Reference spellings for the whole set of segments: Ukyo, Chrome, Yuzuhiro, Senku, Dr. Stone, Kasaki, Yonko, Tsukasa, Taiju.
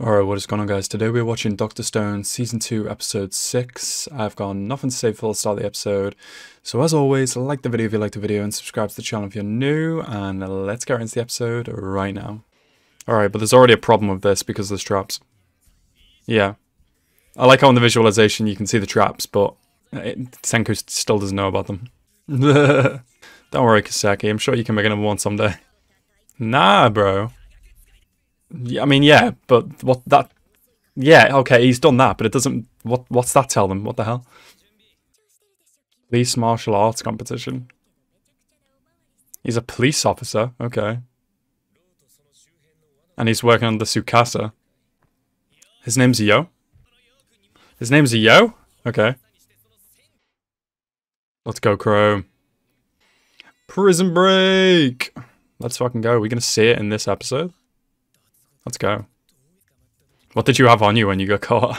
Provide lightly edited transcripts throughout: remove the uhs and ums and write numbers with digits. Alright, what is going on, guys? Today we're watching Dr. Stone Season 2, Episode 6. I've got nothing to say before the start of the episode. So as always, like the video if you like the video and subscribe to the channel if you're new. And let's get into the episode right now. Alright, but there's already a problem with this because there's traps. Yeah. I like how in the visualization you can see the traps, but Senku still doesn't know about them. Don't worry, Kasaki. I'm sure you can make another one someday. Nah, bro. I mean, yeah, but what that... Yeah, okay, he's done that, but it doesn't... What's that tell them? What the hell? Police martial arts competition. He's a police officer, okay. And he's working on the Tsukasa. His name's Yo? His name's Yo? Okay. Let's go, Chrome. Prison break! Let's fucking go. Are we gonna see it in this episode? Let's go. What did you have on you when you got caught?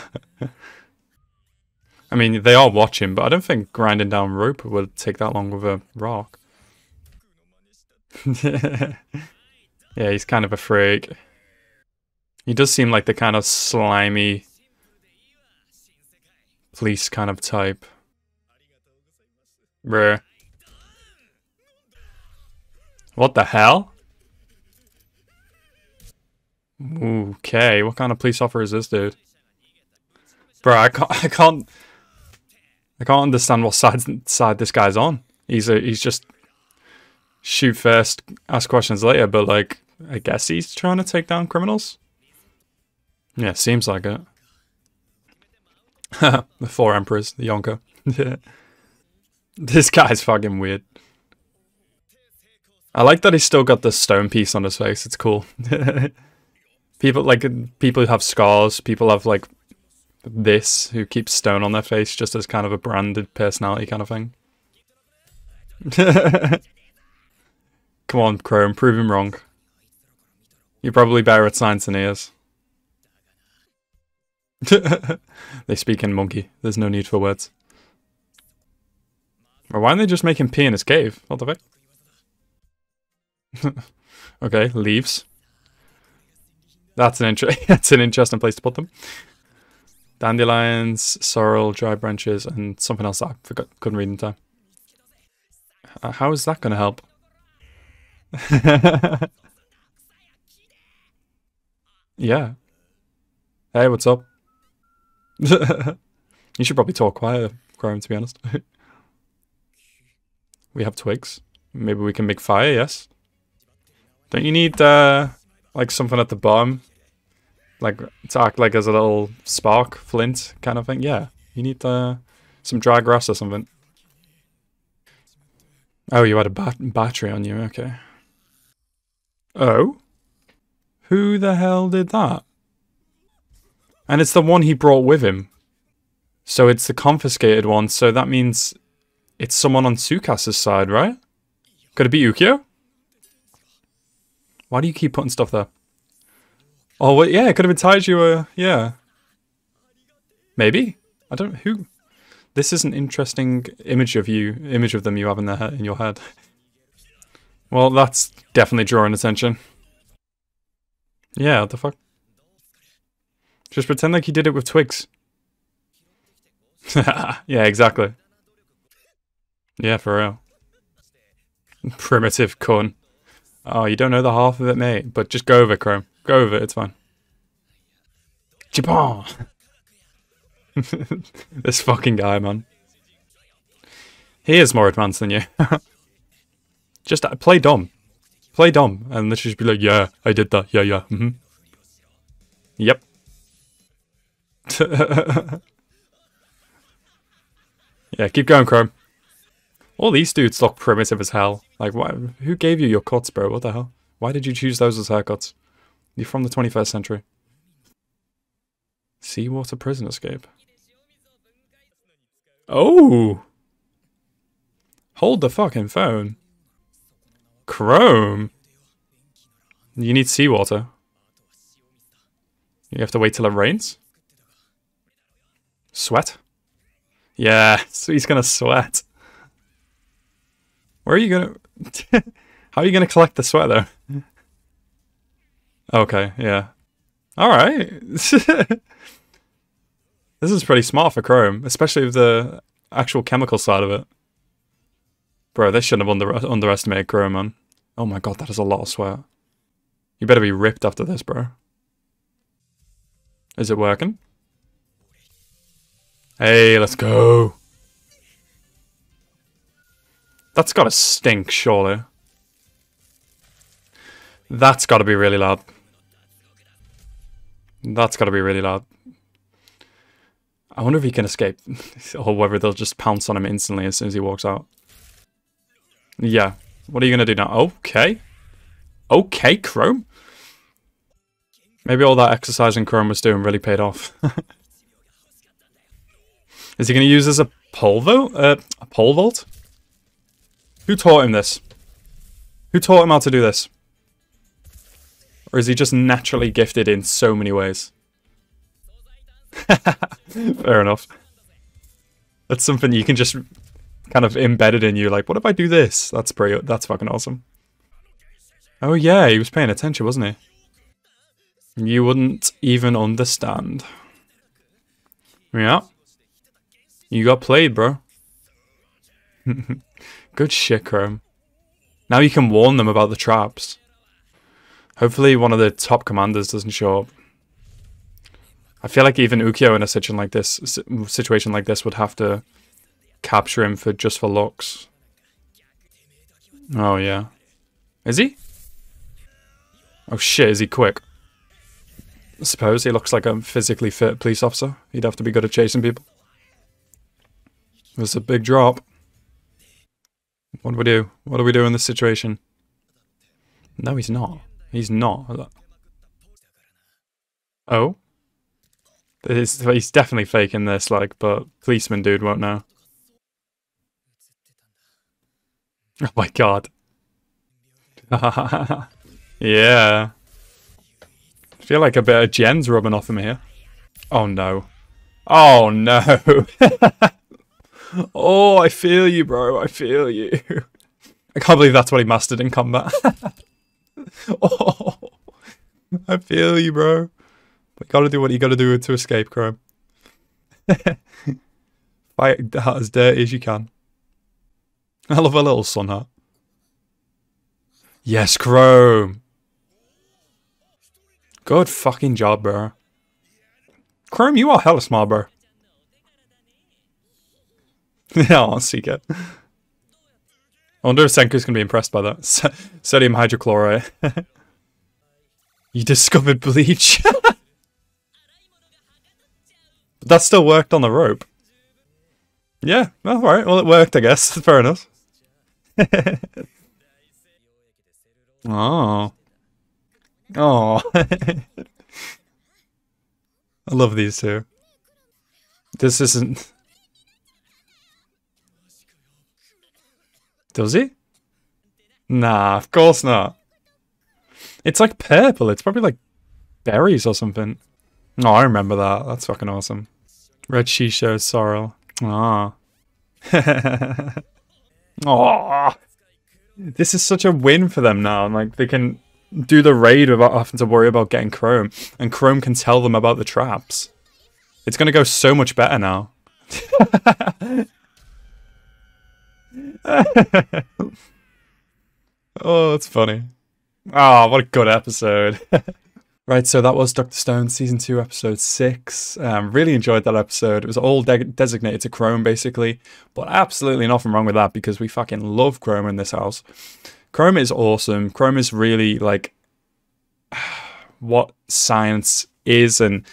I mean, they are watching, but I don't think grinding down rope would take that long with a rock. Yeah, he's kind of a freak. He does seem like the kind of slimy police kind of type. Bruh. What the hell? Okay, what kind of police officer is this dude? Bro, I can't understand what side this guy's on. He's just shoot first, ask questions later, but like, I guess he's trying to take down criminals? Yeah, seems like it. The four emperors, the Yonko. This guy's fucking weird. I like that he's still got the stone piece on his face, it's cool. People have scars, people have like this, who keep stone on their face just as kind of a branded personality kind of thing. Come on, Chrome, prove him wrong. You're probably better at science than he is. They speak in monkey, there's no need for words. Well, why don't they just make him pee in his cave? What the fuck? Okay, leaves. That's an interesting place to put them. Dandelions, sorrel, dry branches, and something else that I forgot, couldn't read in time. How is that going to help? Yeah. Hey, what's up? You should probably talk quieter, Chrome, to be honest. We have twigs. Maybe we can make fire, yes? Don't you need, like something at the bottom, like to act like as a little spark, flint kind of thing? Yeah, you need some dry grass or something. Oh, you had a battery on you, okay. Oh? Who the hell did that? And it's the one he brought with him. So it's the confiscated one, so that means it's someone on Tsukasa's side, right? Could it be Ukyo? Why do you keep putting stuff there? Oh, well, yeah, it could have been Taiju, yeah. Maybe? I don't, who? This is an interesting image of them you have in your head. Well, that's definitely drawing attention. Yeah, what the fuck? Just pretend like you did it with twigs. Yeah, exactly. Yeah, for real. Primitive cunt. Oh, you don't know the half of it, mate. But just go over, Chrome. Go over, it's fine. Japan! This fucking guy, man. He is more advanced than you. Just play dumb. Play dumb. And let's just be like, yeah, I did that. Yeah, yeah. Mm-hmm. Yep. Yeah, keep going, Chrome. All these dudes look primitive as hell. Like, why? Who gave you your cuts, bro? What the hell? Why did you choose those as haircuts? You're from the 21st century. Seawater prison escape. Oh! Hold the fucking phone. Chrome! You need seawater. You have to wait till it rains? Sweat? Yeah, so he's gonna sweat. Where are you gonna... How are you gonna collect the sweat, though? Okay, yeah. Alright. This is pretty smart for Chrome, especially with the actual chemical side of it. Bro, they shouldn't have underestimated Chrome, man. Oh my god, that is a lot of sweat. You better be ripped after this, bro. Is it working? Hey, let's go. That's gotta stink, surely. That's gotta be really loud. That's gotta be really loud. I wonder if he can escape, or whether they'll just pounce on him instantly as soon as he walks out. Yeah. What are you gonna do now? Okay. Okay, Chrome? Maybe all that exercising Chrome was doing really paid off. Is he gonna use this as a pole vault? Who taught him this? Who taught him how to do this? Or is he just naturally gifted in so many ways? Fair enough. That's something you can just kind of embed it in you. Like, what if I do this? That's pretty. That's fucking awesome. Oh yeah, he was paying attention, wasn't he? You wouldn't even understand. Yeah. You got played, bro. Good shit, Chrome. Now you can warn them about the traps. Hopefully one of the top commanders doesn't show up. I feel like even Ukyo in a situation like this would have to capture him just for looks. Oh yeah. Is he? Oh shit, is he quick? I suppose he looks like a physically fit police officer. He'd have to be good at chasing people. That's a big drop. What do we do? What do we do in this situation? No, he's not. He's not. Oh? He's definitely faking this, like, but policeman dude won't know. Oh my god. Yeah. I feel like a bit of Jen's rubbing off him here. Oh no. Oh no. Oh, I feel you, bro. I feel you. I can't believe that's what he mastered in combat. Oh, I feel you, bro. But you gotta do what you gotta do to escape, Chrome. Fight that as dirty as you can. I love a little sun hat. Yes, Chrome. Good fucking job, bro. Chrome, you are hella smart, bro. Yeah, I'll seek it. I wonder if Senku's going to be impressed by that. Sodium hydrochloride. You discovered bleach. But that still worked on the rope. Yeah, well, all right. Well, it worked, I guess. Fair enough. Oh. Oh. I love these two. This isn't... Does he? Nah, of course not. It's like purple. It's probably like berries or something. No, oh, I remember that. That's fucking awesome. Red shisha sorrel. Ah. Oh. This is such a win for them now. Like they can do the raid without having to worry about getting Chrome, and Chrome can tell them about the traps. It's gonna go so much better now. Oh, that's funny. Ah, oh, what a good episode. Right, so that was Dr. Stone season 2 episode 6. Really enjoyed that episode. It was all designated to Chrome basically, but absolutely nothing wrong with that because we fucking love Chrome in this house. Chrome is awesome. Chrome is really like what science is and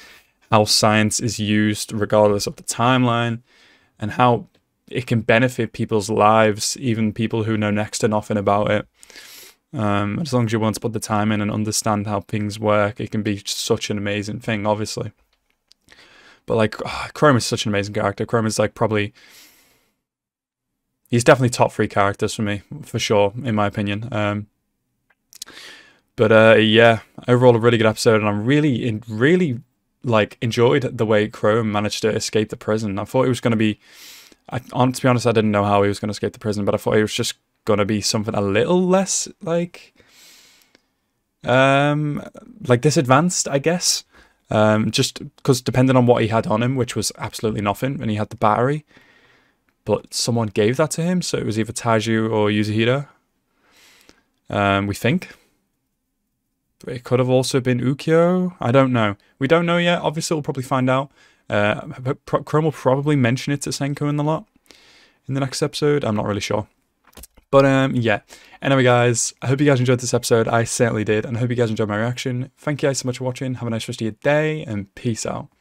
how science is used regardless of the timeline and how it can benefit people's lives, even people who know next to nothing about it. As long as you want to put the time in and understand how things work, it can be such an amazing thing, obviously. But like, oh, Chrome is such an amazing character. Chrome is like probably, he's definitely top 3 characters for me, for sure, in my opinion. Yeah, overall a really good episode, and I'm really like enjoyed the way Chrome managed to escape the prison. I thought it was going to be, to be honest, I didn't know how he was going to escape the prison, but I thought it was just going to be something a little less, like, disadvantaged, I guess. Just because depending on what he had on him, which was absolutely nothing, and he had the battery, but someone gave that to him, so it was either Taiju or Yuzuhiro, we think. It could have also been Ukyo. I don't know. We don't know yet. Obviously, we'll probably find out. But Chrome will probably mention it to Senku in the lot in the next episode. I'm not really sure. But yeah. Anyway, guys, I hope you guys enjoyed this episode. I certainly did. And I hope you guys enjoyed my reaction. Thank you guys so much for watching. Have a nice rest of your day. And peace out.